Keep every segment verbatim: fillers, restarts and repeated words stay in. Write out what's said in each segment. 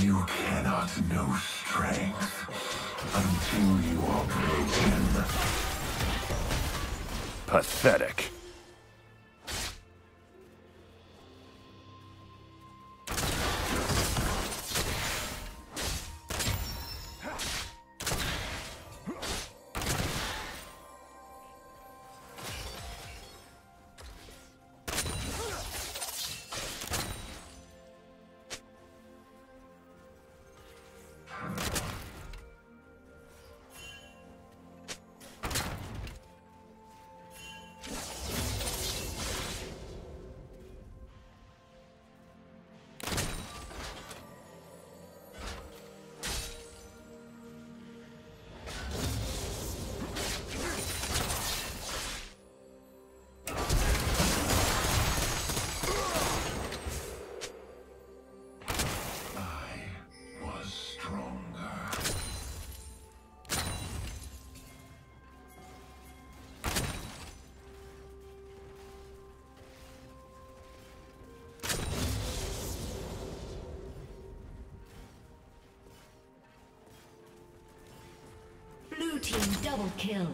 You cannot know strength until you are broken. Pathetic. Team double kill.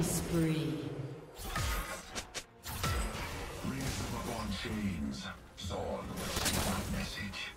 Spree. Rhythm upon chains. Zorn will see that message.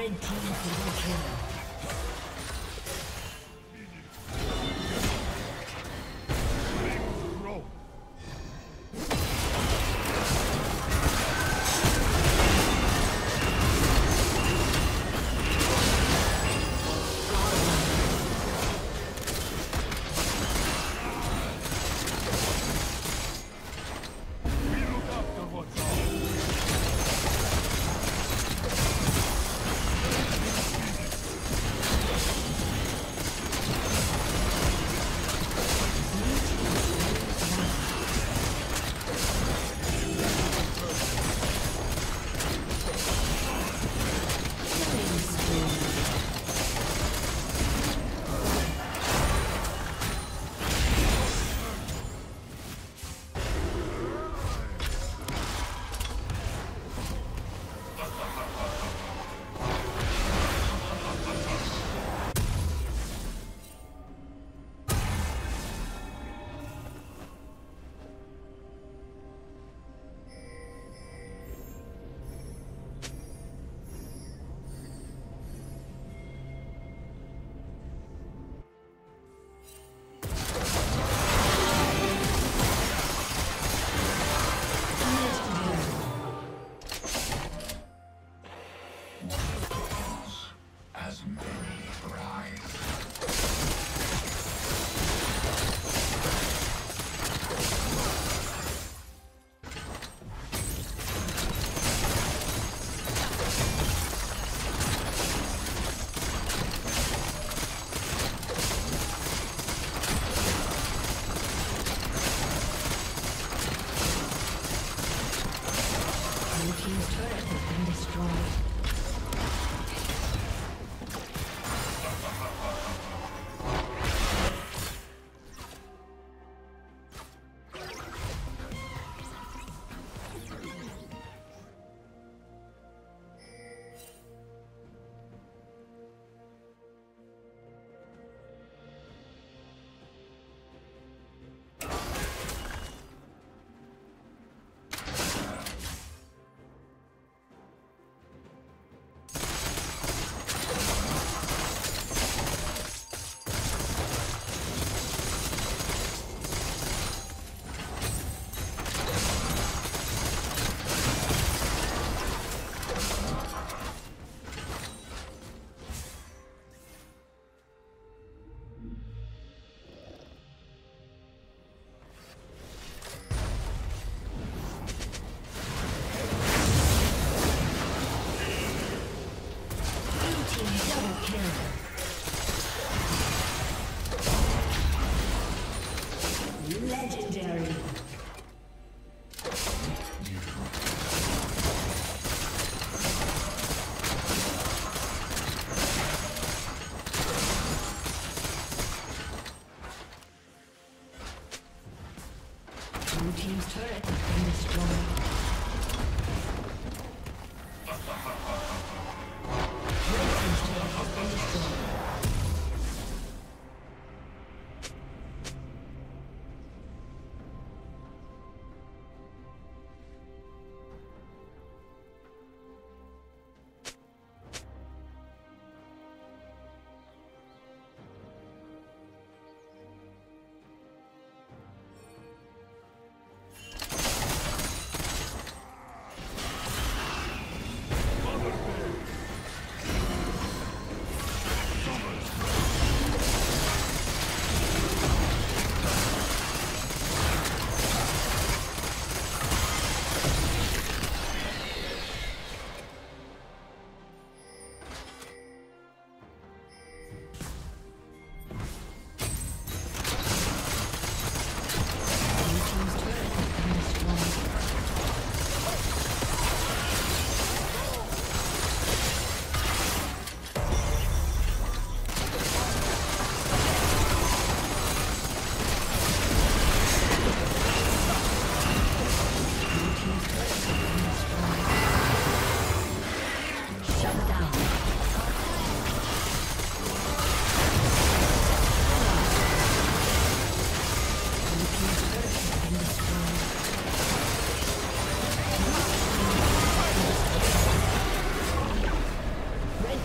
Red team double kill.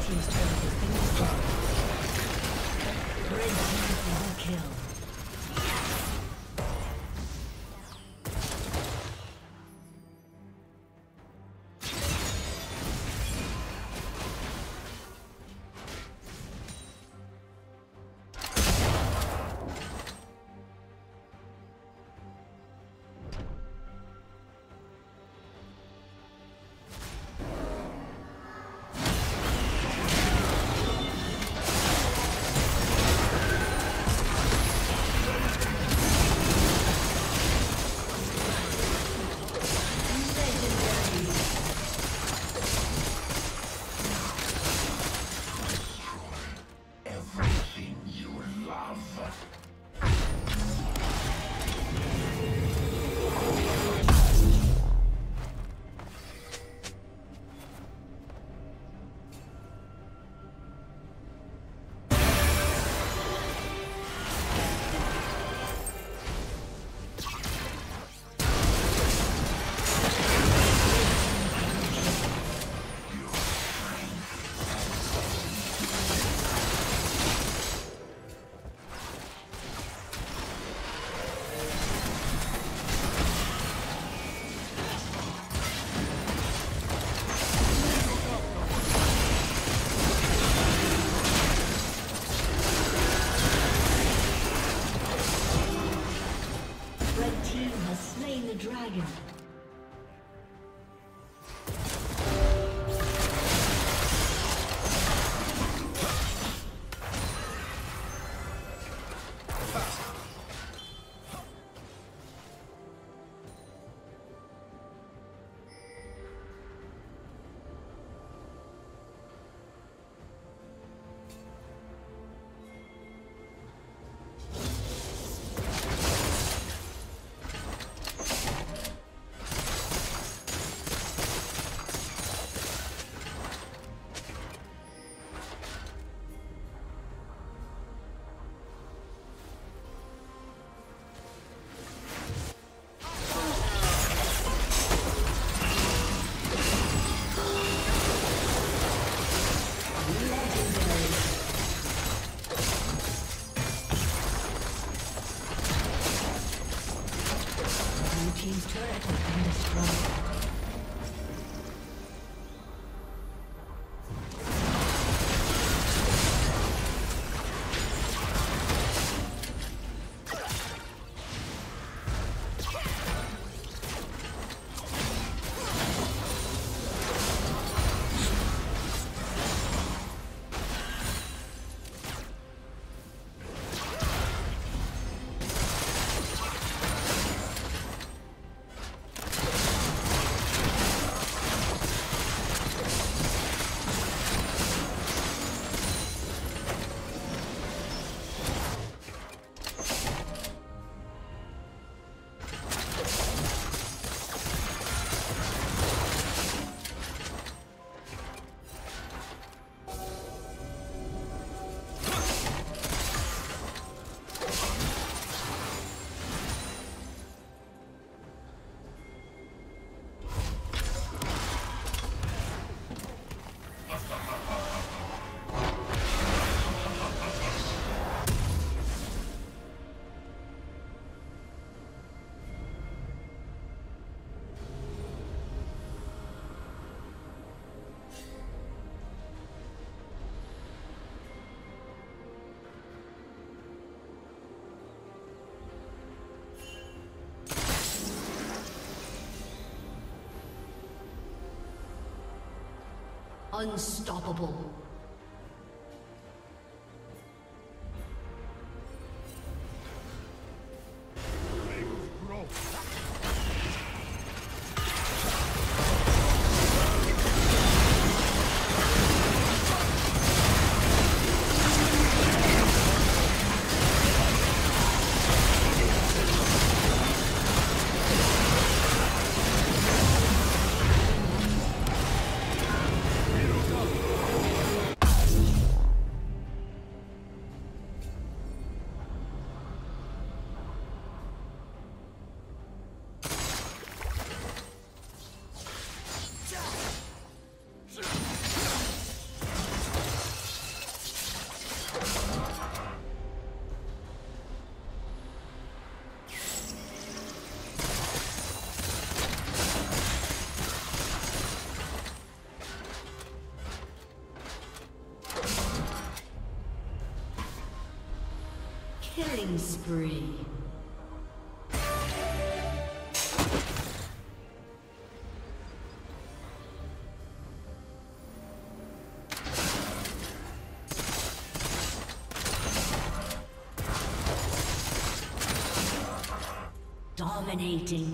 team's turret has been destroyed. Red team double kill. Unstoppable. Killing spree. Dominating.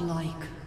Like